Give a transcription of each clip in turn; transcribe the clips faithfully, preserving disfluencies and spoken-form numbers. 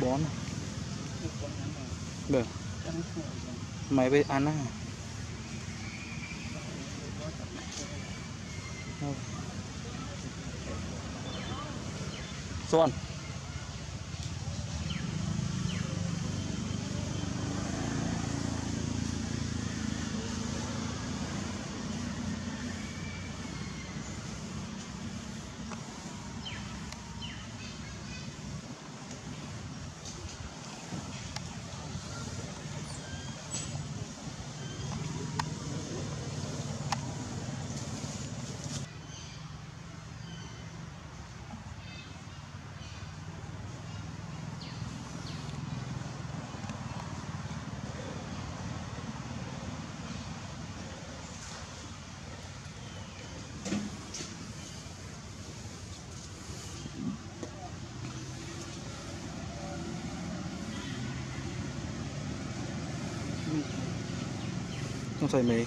bón được mày bây ăn á son không phải mấy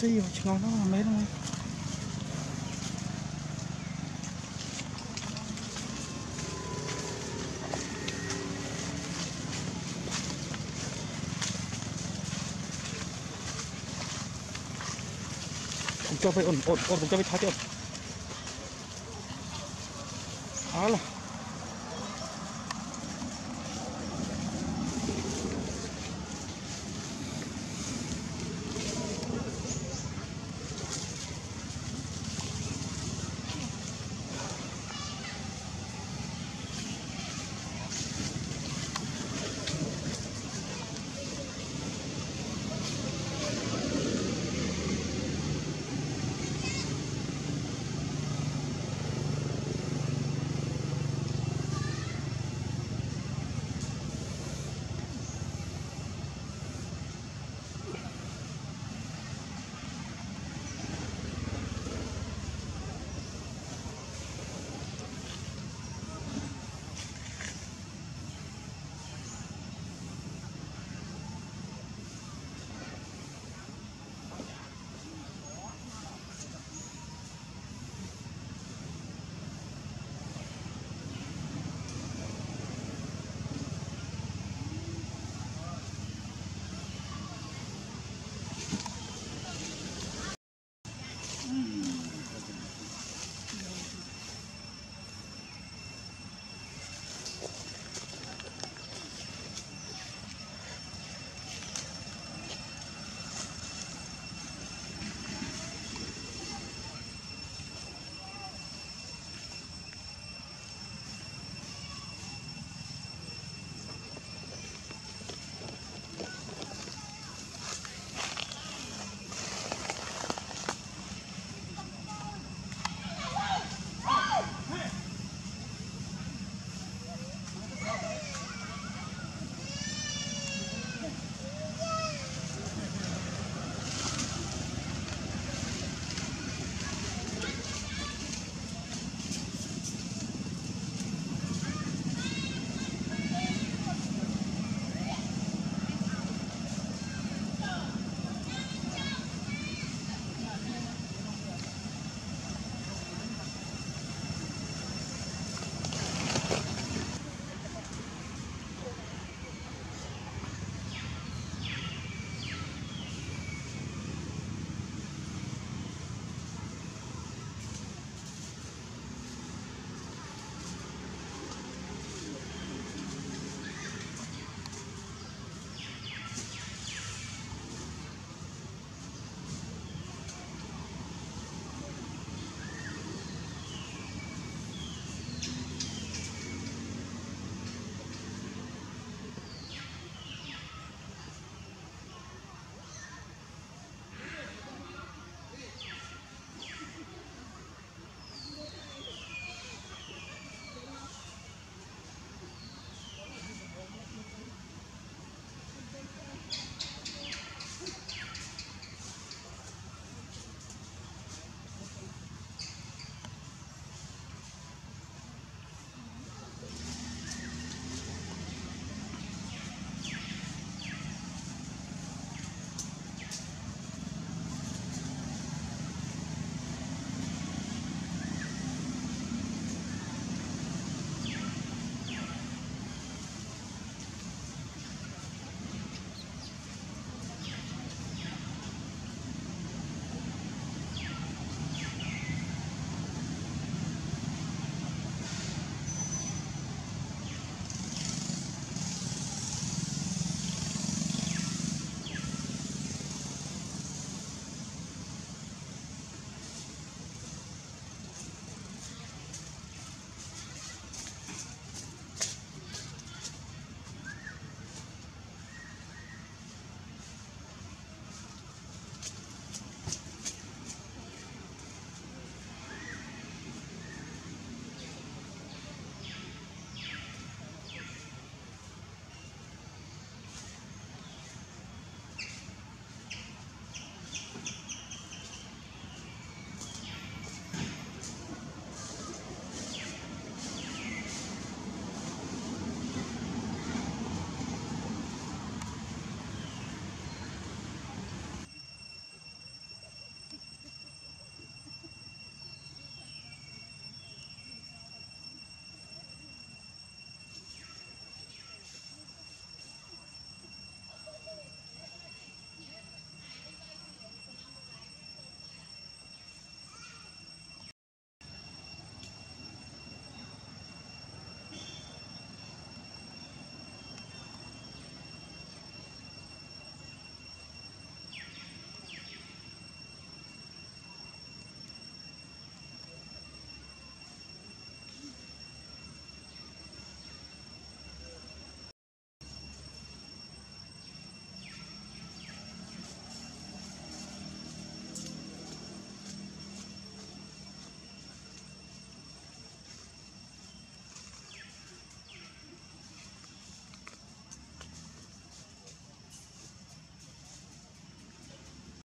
xì mà ngon nó mấy đâu cho phải ổn ổn ổn cho phải thái tiện á là